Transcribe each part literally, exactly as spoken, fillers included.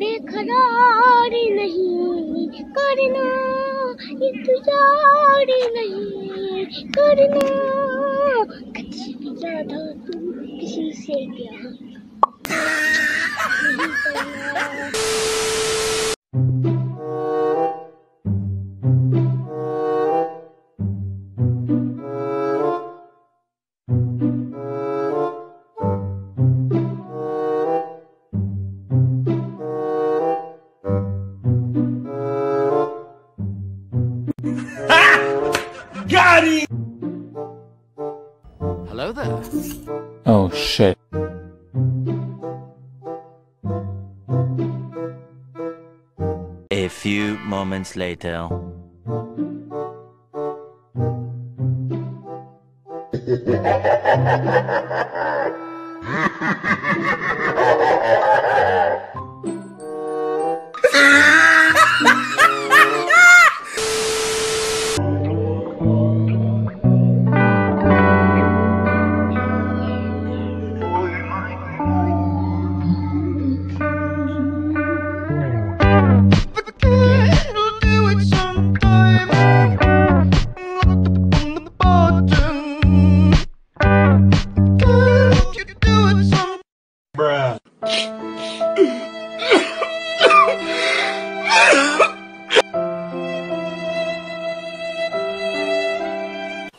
बेकरार नहीं करना, इंतजार नहीं करना, किसी भी ज्यादा तू किसी से प्यार नहीं करना। Hello there. Oh shit. A few moments later.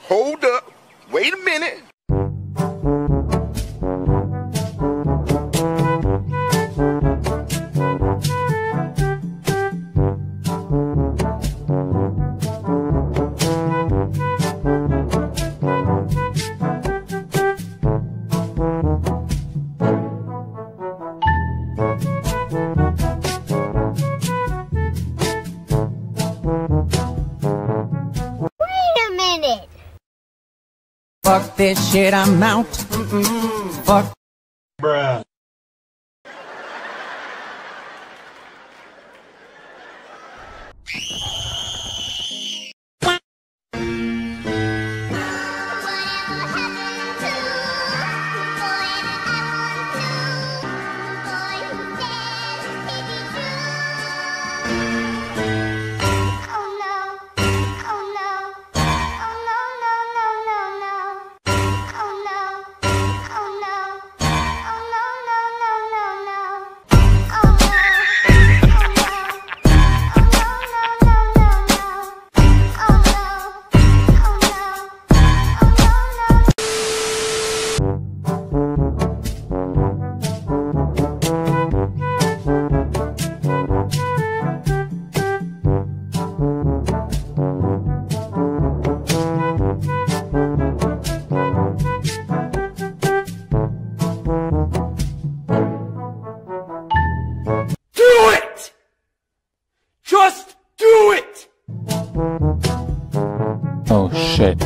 Hold up, wait a minute. Fuck this shit, I'm out. Mm-mm. Fuck. Bruh. Just do it! Oh shit.